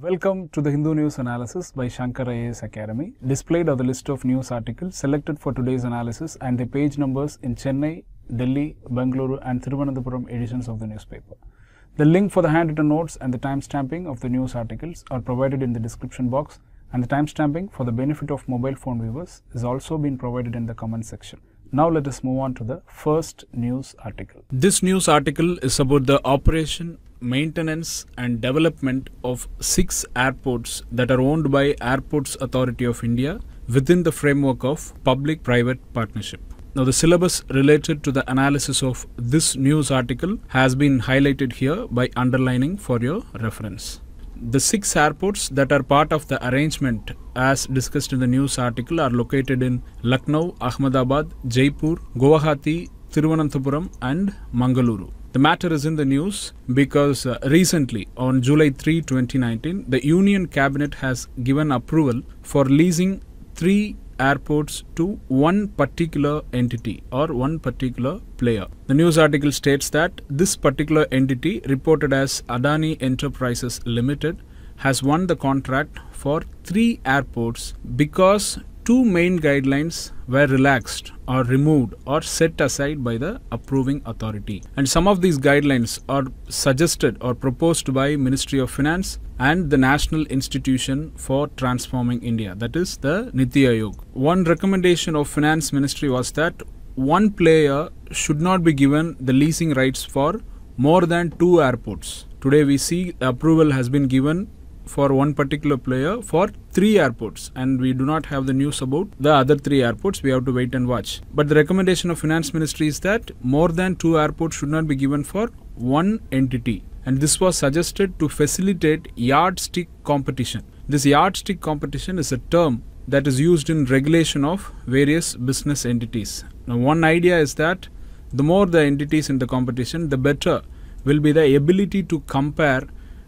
Welcome to the Hindu News Analysis by Shankar IAS Academy. Displayed are the list of news articles selected for today's analysis and the page numbers in Chennai, Delhi, Bengaluru and Thiruvananthapuram editions of the newspaper. The link for the handwritten notes and the timestamping of the news articles are provided in the description box, and the timestamping for the benefit of mobile phone viewers is also been provided in the comment section. Now let us move on to the first news article. This news article is about the operation, maintenance and development of 6 airports that are owned by Airports Authority of India within the framework of public-private partnership. Now the syllabus related to the analysis of this news article has been highlighted here by underlining for your reference. The 6 airports that are part of the arrangement as discussed in the news article are located in Lucknow, Ahmedabad, Jaipur, Guwahati, Thiruvananthapuram and Mangaluru. The matter is in the news because recently on July 3, 2019, the Union Cabinet has given approval for leasing 3 airports to one particular entity or one particular player. The news article states that this particular entity, reported as Adani Enterprises Limited, has won the contract for 3 airports because 2 main guidelines were relaxed or removed or set aside by the approving authority. And some of these guidelines are suggested or proposed by Ministry of Finance and the National Institution for Transforming India, that is the Niti Aayog. One recommendation of Finance Ministry was that one player should not be given the leasing rights for more than 2 airports. Today we see the approval has been given for one particular player for 3 airports, and we do not have the news about the other 3 airports. We have to wait and watch. But the recommendation of Finance Ministry is that more than 2 airports should not be given for one entity, and this was suggested to facilitate yardstick competition. This yardstick competition is a term that is used in regulation of various business entities. Now one idea is that the more the entities in the competition, the better will be the ability to compare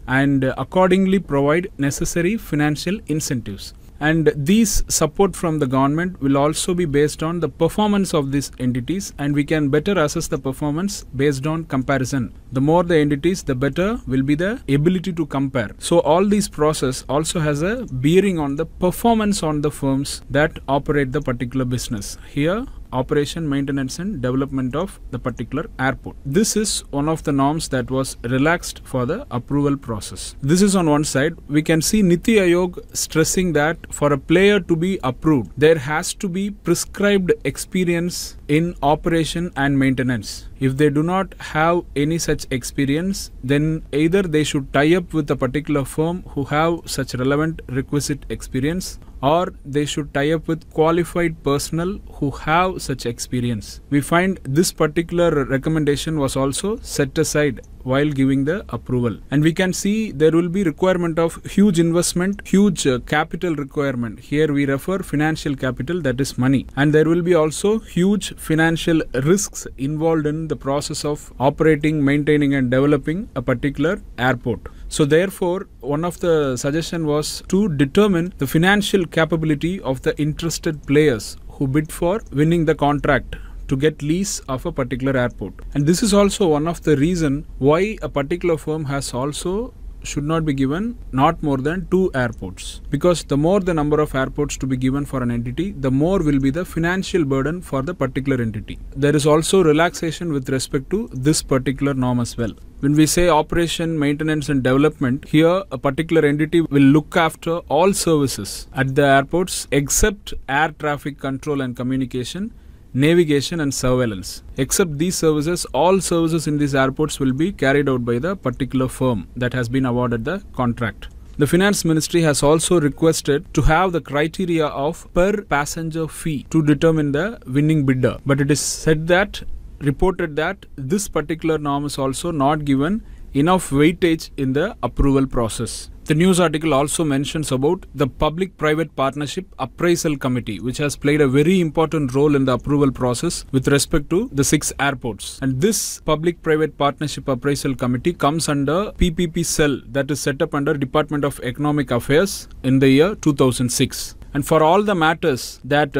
and accordingly provide necessary financial incentives. And these support from the government will also be based on the performance of these entities, and we can better assess the performance based on comparison. The more the entities, the better will be the ability to compare. So all these process also has a bearing on the performance on the firms that operate the particular business. Here, operation, maintenance and development of the particular airport. This is one of the norms that was relaxed for the approval process. This is on one side. We can see Niti Aayog stressing that for a player to be approved, there has to be prescribed experience in operation and maintenance. If they do not have any such experience, then either they should tie up with a particular firm who have such relevant requisite experience, or they should tie up with qualified personnel who have such experience. We find this particular recommendation was also set aside while giving the approval. And we can see there will be requirement of huge investment, huge capital requirement. Here we refer financial capital, that is money. And there will be also huge financial risks involved in the process of operating, maintaining and developing a particular airport. So therefore, one of the suggestion was to determine the financial capability of the interested players who bid for winning the contract to get lease of a particular airport. And this is also one of the reason why a particular firm has also should not be given not more than 2 airports, because the more the number of airports to be given for an entity, the more will be the financial burden for the particular entity. There is also relaxation with respect to this particular norm as well. When we say operation, maintenance and development, here a particular entity will look after all services at the airports except air traffic control and communication, navigation and surveillance. Except these services, all services in these airports will be carried out by the particular firm that has been awarded the contract. The Finance Ministry has also requested to have the criteria of per passenger fee to determine the winning bidder. But it is said that, reported that this particular norm is also not given enough weightage in the approval process. The news article also mentions about the Public-Private Partnership Appraisal Committee, which has played a very important role in the approval process with respect to the 6 airports. And this Public-Private Partnership Appraisal Committee comes under PPP cell that is set up under Department of Economic Affairs in the year 2006. and for all the matters that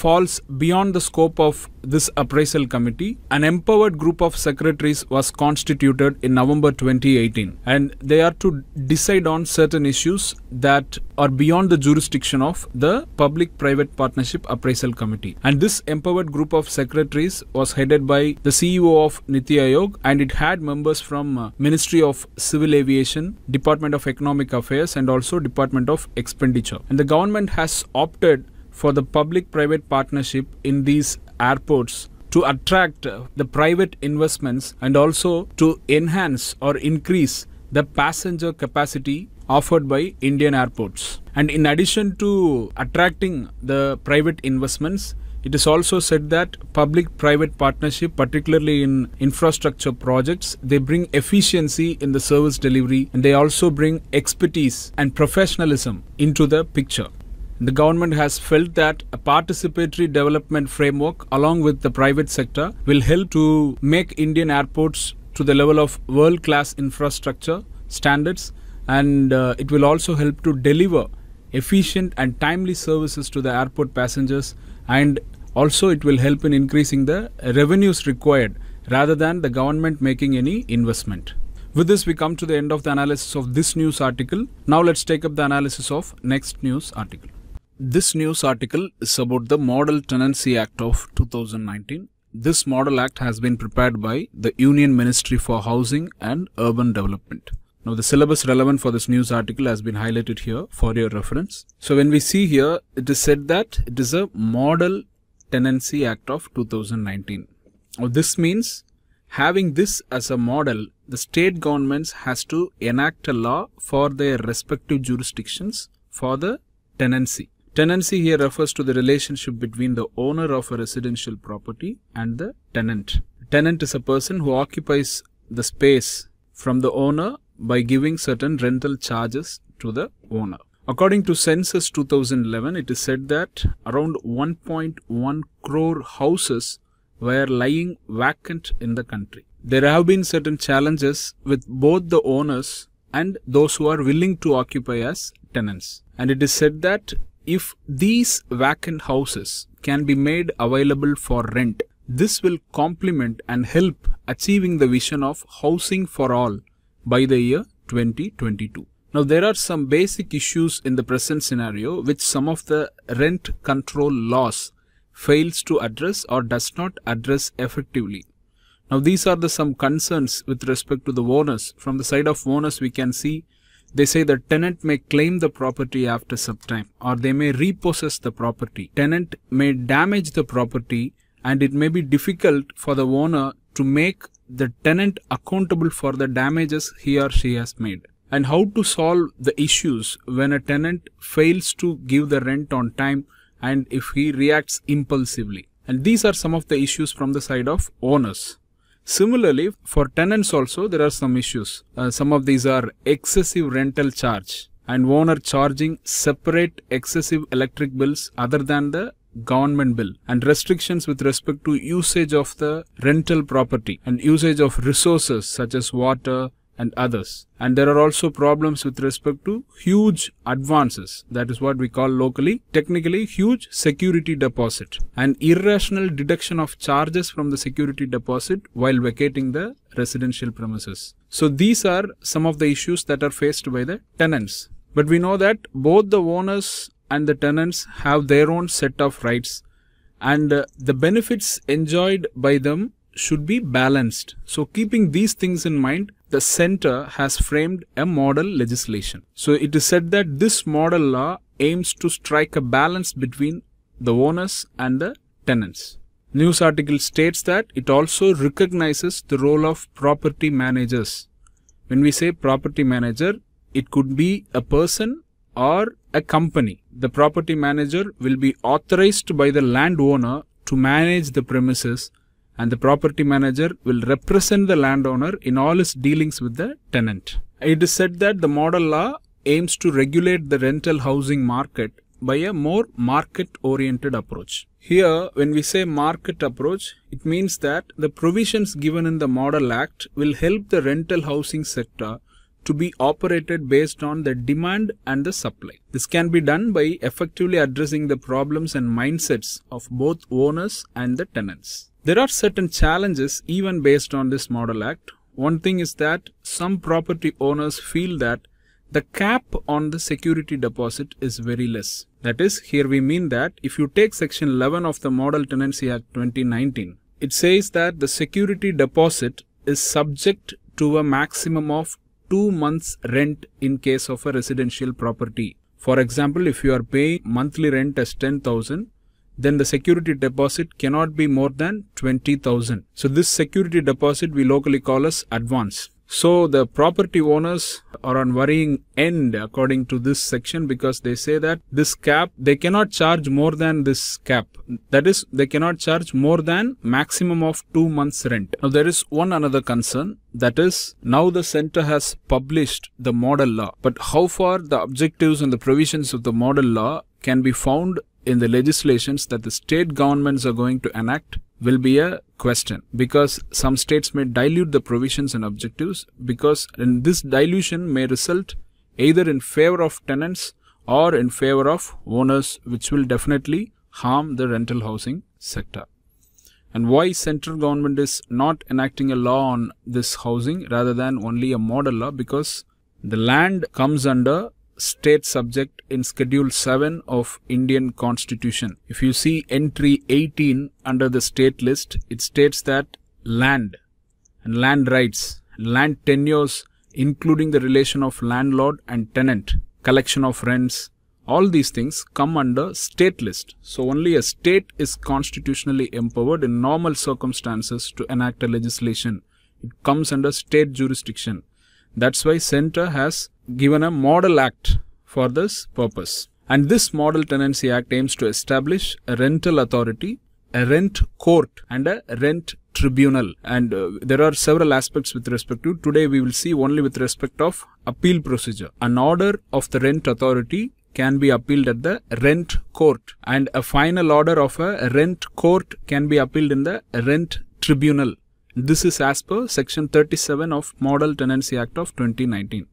falls beyond the scope of this appraisal committee, an empowered group of secretaries was constituted in November 2018, and they are to decide on certain issues that are beyond the jurisdiction of the Public-Private Partnership Appraisal Committee. And this empowered group of secretaries was headed by the CEO of Niti Aayog, and it had members from Ministry of Civil Aviation, Department of Economic Affairs, and also Department of Expenditure. And the government has opted for the public-private partnership in these airports to attract the private investments and also to enhance or increase the passenger capacity offered by Indian airports. And in addition to attracting the private investments, it is also said that public-private partnership, particularly in infrastructure projects, they bring efficiency in the service delivery, and they also bring expertise and professionalism into the picture. The government has felt that a participatory development framework along with the private sector will help to make Indian airports to the level of world-class infrastructure standards, and it will also help to deliver efficient and timely services to the airport passengers, and also it will help in increasing the revenues required rather than the government making any investment. With this, we come to the end of the analysis of this news article. Now let's take up the analysis of next news article. This news article is about the Model Tenancy Act of 2019. This Model Act has been prepared by the Union Ministry for Housing and Urban Development. Now the syllabus relevant for this news article has been highlighted here for your reference. So when we see here, it is said that it is a Model Tenancy Act of 2019. Now this means, having this as a model, the state governments has to enact a law for their respective jurisdictions for the tenancy. Tenancy here refers to the relationship between the owner of a residential property and the tenant. Tenant is a person who occupies the space from the owner by giving certain rental charges to the owner. According to Census 2011, it is said that around 1.1 crore houses were lying vacant in the country. There have been certain challenges with both the owners and those who are willing to occupy as tenants. And it is said that if these vacant houses can be made available for rent, this will complement and help achieving the vision of housing for all by the year 2022. Now there are some basic issues in the present scenario which some of the rent control laws fails to address or does not address effectively. Now these are the some concerns with respect to the owners. From the side of owners, we can see they say the tenant may claim the property after some time, or they may repossess the property. Tenant may damage the property, and it may be difficult for the owner to make the tenant accountable for the damages he or she has made. And how to solve the issues when a tenant fails to give the rent on time and if he reacts impulsively. And these are some of the issues from the side of owners. Similarly, for tenants also, there are some issues. Some of these are excessive rental charge and owner charging separate excessive electric bills other than the government bill, and restrictions with respect to usage of the rental property and usage of resources such as water and others. And there are also problems with respect to huge advances, that is what we call locally, technically, huge security deposit, and irrational deduction of charges from the security deposit while vacating the residential premises. So these are some of the issues that are faced by the tenants. But we know that both the owners and the tenants have their own set of rights, and the benefits enjoyed by them should be balanced. So keeping these things in mind, the center has framed a model legislation. So it is said that this model law aims to strike a balance between the owners and the tenants. News article states that it also recognizes the role of property managers. When we say property manager, it could be a person or a company. The property manager will be authorized by the landowner to manage the premises, and the property manager will represent the landowner in all his dealings with the tenant. It is said that the model law aims to regulate the rental housing market by a more market-oriented approach. Here, when we say market approach, it means that the provisions given in the Model Act will help the rental housing sector to be operated based on the demand and the supply. This can be done by effectively addressing the problems and mindsets of both owners and the tenants. There are certain challenges even based on this Model Act. One thing is that some property owners feel that the cap on the security deposit is very less. That is, here we mean that if you take Section 11 of the Model Tenancy Act 2019, it says that the security deposit is subject to a maximum of 2 months rent in case of a residential property. For example, if you are paying monthly rent as 10,000, then the security deposit cannot be more than 20,000. So this security deposit we locally call as advance. So the property owners are on worrying end according to this section, because they say that this cap, they cannot charge more than this cap. That is, they cannot charge more than maximum of 2 months rent. Now there is one another concern, that is, now the center has published the model law, but how far the objectives and the provisions of the model law can be found in the legislations that the state governments are going to enact will be a question, because some states may dilute the provisions and objectives, because in this dilution may result either in favor of tenants or in favor of owners, which will definitely harm the rental housing sector. And why central government is not enacting a law on this housing rather than only a model law? Because the land comes under state subject in Schedule 7 of Indian Constitution. If you see entry 18 under the state list, it states that land and land rights, land tenures, including the relation of landlord and tenant, collection of rents, all these things come under state list. So only a state is constitutionally empowered in normal circumstances to enact a legislation. It comes under state jurisdiction. That's why center has given a model act for this purpose. And this Model Tenancy Act aims to establish a rental authority, a rent court and a rent tribunal. And there are several aspects with respect to. Today we will see only with respect of appeal procedure. An order of the rent authority can be appealed at the rent court, and a final order of a rent court can be appealed in the rent tribunal. This is as per Section 37 of Model Tenancy Act of 2019.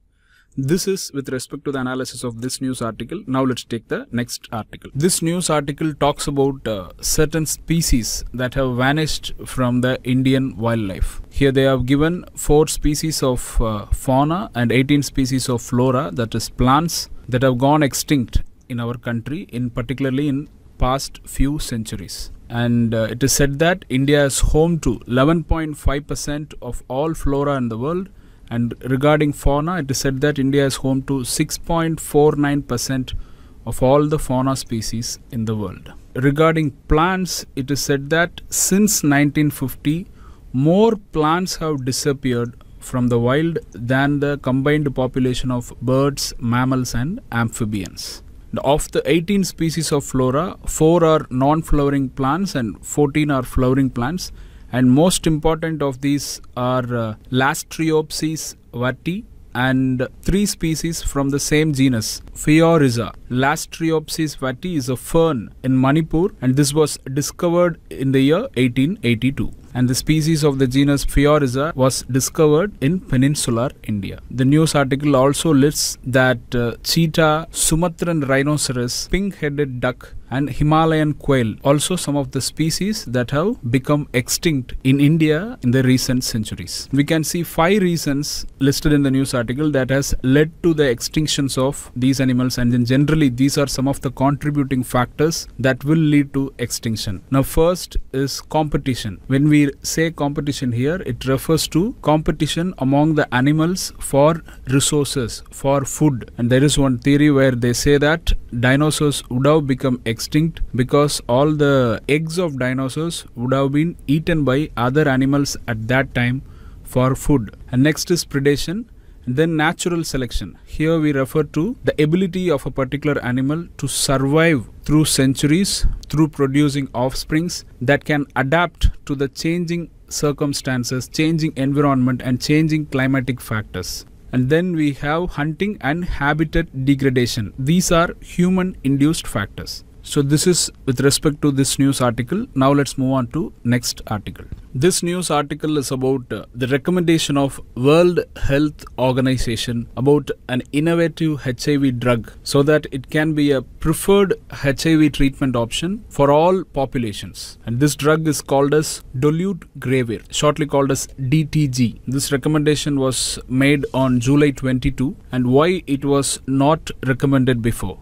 This is with respect to the analysis of this news article. Now let's take the next article. This news article talks about certain species that have vanished from the Indian wildlife. Here they have given 4 species of fauna and 18 species of flora, that is plants, that have gone extinct in our country, in particularly in past few centuries. And it is said that India is home to 11.5% of all flora in the world. And regarding fauna, it is said that India is home to 6.49% of all the fauna species in the world. Regarding plants, it is said that since 1950, more plants have disappeared from the wild than the combined population of birds, mammals and amphibians. Of the 18 species of flora, 4 are non-flowering plants and 14 are flowering plants. And most important of these are Lastriopsis vati and 3 species from the same genus, Fioriza. Lastriopsis vati is a fern in Manipur, and this was discovered in the year 1882. And the species of the genus Fioriza was discovered in peninsular India. The news article also lists that cheetah, Sumatran rhinoceros, pink-headed duck and Himalayan quail, also some of the species that have become extinct in India in the recent centuries. We can see 5 reasons listed in the news article that has led to the extinctions of these animals, and then generally these are some of the contributing factors that will lead to extinction. Now first is competition. When we say competition here, it refers to competition among the animals for resources, for food. And there is one theory where they say that dinosaurs would have become extinct because all the eggs of dinosaurs would have been eaten by other animals at that time for food. And next is predation, and then natural selection. Here we refer to the ability of a particular animal to survive through centuries, through producing offsprings that can adapt to the changing circumstances, changing environment and changing climatic factors. And then we have hunting and habitat degradation. These are human-induced factors. So this is with respect to this news article. Now let's move on to next article. This news article is about the recommendation of World Health Organization about an innovative HIV drug so that it can be a preferred HIV treatment option for all populations. And this drug is called as Dolutegravir, shortly called as DTG. This recommendation was made on July 22, and why it was not recommended before?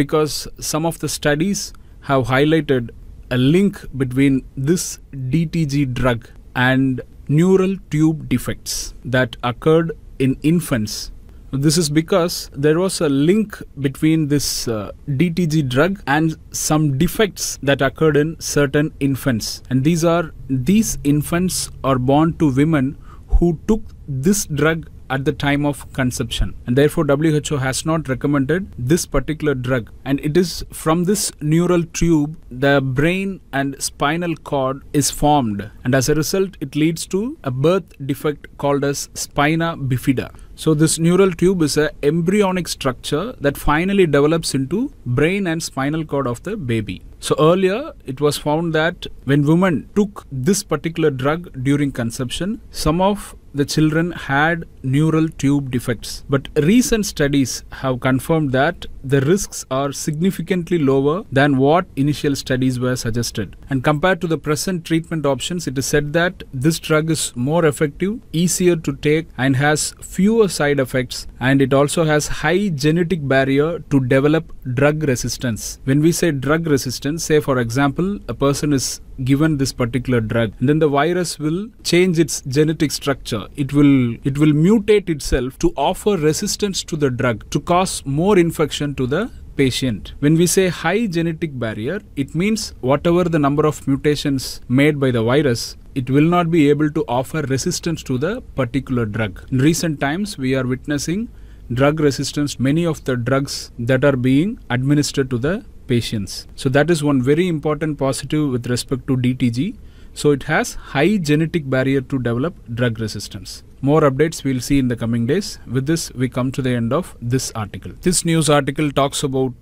Because some of the studies have highlighted a link between this DTG drug and neural tube defects that occurred in infants. This is because there was a link between this DTG drug and some defects that occurred in certain infants. And these infants are born to women who took this drug at the time of conception, and therefore WHO has not recommended this particular drug. And it is from this neural tube the brain and spinal cord is formed, and as a result it leads to a birth defect called as spina bifida. So this neural tube is an embryonic structure that finally develops into brain and spinal cord of the baby. So earlier it was found that when women took this particular drug during conception, some of the children had neural tube defects. But recent studies have confirmed that the risks are significantly lower than what initial studies were suggested. And compared to the present treatment options, it is said that this drug is more effective, easier to take, and has fewer side effects, and it also has high genetic barrier to develop drug resistance. When we say drug resistance, say for example a person is given this particular drug, and then the virus will change its genetic structure. It will mutate itself to offer resistance to the drug, to cause more infection to the patient. When we say high genetic barrier, it means whatever the number of mutations made by the virus, it will not be able to offer resistance to the particular drug. In recent times, we are witnessing drug resistance many of the drugs that are being administered to the patients. So that is one very important positive with respect to DTG. So it has high genetic barrier to develop drug resistance. More updates we'll see in the coming days. With this, we come to the end of this article. This news article talks about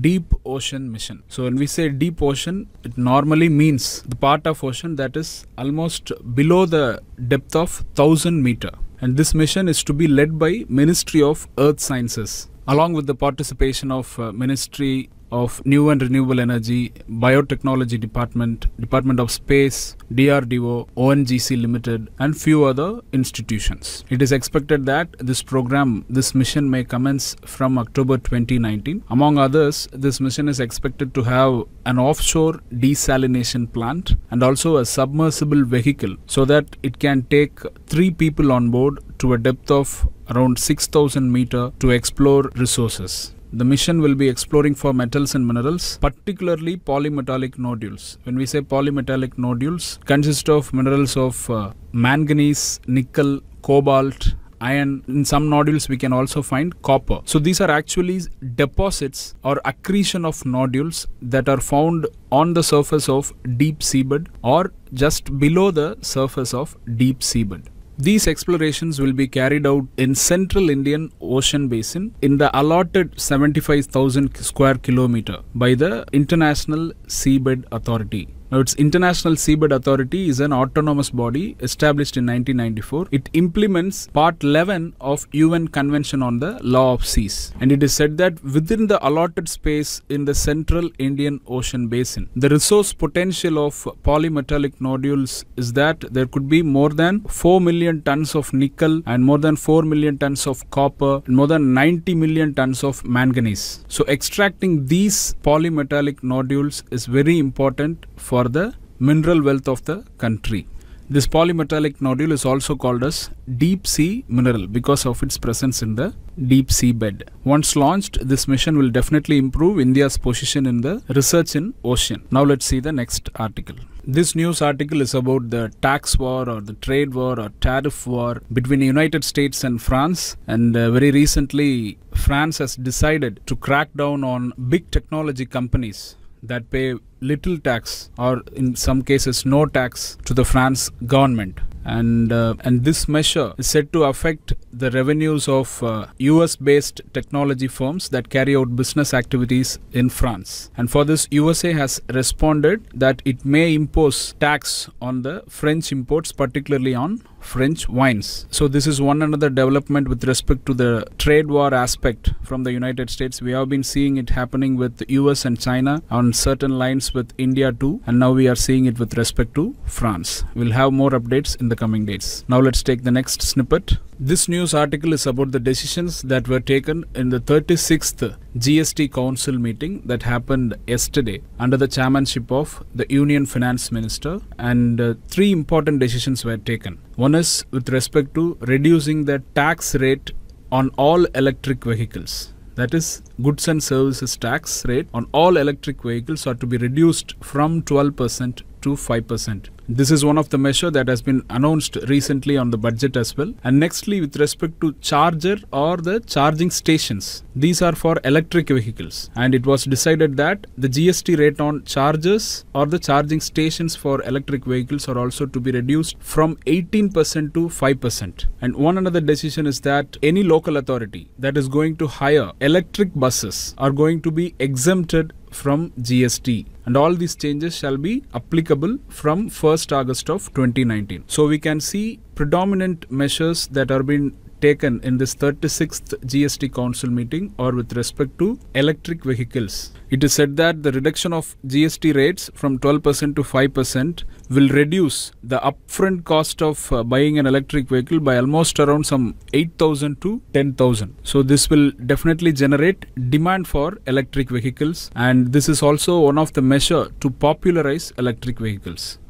Deep Ocean Mission. So when we say deep ocean, it normally means the part of ocean that is almost below the depth of 1,000 meters. And this mission is to be led by Ministry of Earth Sciences, along with the participation of Ministry of New and Renewable Energy, Biotechnology Department, Department of Space, DRDO, ONGC Limited, and few other institutions. It is expected that this mission may commence from October 2019. Among others, this mission is expected to have an offshore desalination plant and also a submersible vehicle so that it can take 3 people on board to a depth of around 6,000 meters to explore resources. The mission will be exploring for metals and minerals, particularly polymetallic nodules. When we say polymetallic nodules, consist of minerals of manganese, nickel, cobalt, iron. In some nodules we can also find copper. So these are actually deposits or accretion of nodules that are found on the surface of deep seabed or just below the surface of deep seabed. These explorations will be carried out in Central Indian Ocean Basin in the allotted 75,000 square kilometer by the International Seabed Authority. Now, its International Seabed Authority is an autonomous body established in 1994. It implements Part 11 of UN Convention on the Law of Seas. And it is said that within the allotted space in the Central Indian Ocean Basin, the resource potential of polymetallic nodules is that there could be more than 4 million tons of nickel and more than 4 million tons of copper and more than 90 million tons of manganese. So extracting these polymetallic nodules is very important for the mineral wealth of the country. This polymetallic nodule is also called as deep sea mineral because of its presence in the deep sea bed. Once launched, this mission will definitely improve India's position in the research in ocean. Now let's see the next article. This news article is about the tax war or the trade war or tariff war between the United States and France. And very recently, France has decided to crack down on big technology companies that pay little tax or in some cases no tax to the France government. and this measure is said to affect the revenues of US-based technology firms that carry out business activities in France. And for this, USA has responded that it may impose tax on the French imports, particularly on French wines. So this is one another development with respect to the trade war aspect from the United States. We have been seeing it happening with the US and China on certain lines, with India too, and now we are seeing it with respect to France. We'll have more updates in the coming days. Now let's take the next snippet. This news article is about the decisions that were taken in the 36th GST Council meeting that happened yesterday under the chairmanship of the Union Finance Minister, and three important decisions were taken. One is with respect to reducing the tax rate on all electric vehicles. That is, goods and services tax rate on all electric vehicles are to be reduced from 12% to 5%. This is one of the measures that has been announced recently on the budget as well. And nextly, with respect to charger or the charging stations, these are for electric vehicles. And it was decided that the GST rate on chargers or the charging stations for electric vehicles are also to be reduced from 18% to 5%. And one another decision is that any local authority that is going to hire electric buses are going to be exempted from GST, and all these changes shall be applicable from 1st August of 2019. So we can see predominant measures that are being taken in this 36th GST Council meeting or with respect to electric vehicles. It is said that the reduction of GST rates from 12% to 5% will reduce the upfront cost of buying an electric vehicle by almost around some 8,000 to 10,000. So this will definitely generate demand for electric vehicles, and this is also one of the measures to popularize electric vehicles.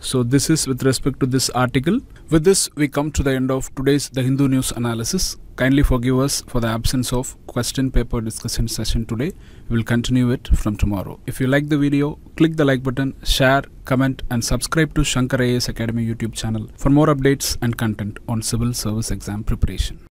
So this is with respect to this article. With this, we come to the end of today's The Hindu News Analysis. Kindly forgive us for the absence of question paper discussion session today. We will continue it from tomorrow. If you like the video, click the like button, share, comment and subscribe to Shankar IAS Academy YouTube channel for more updates and content on civil service exam preparation.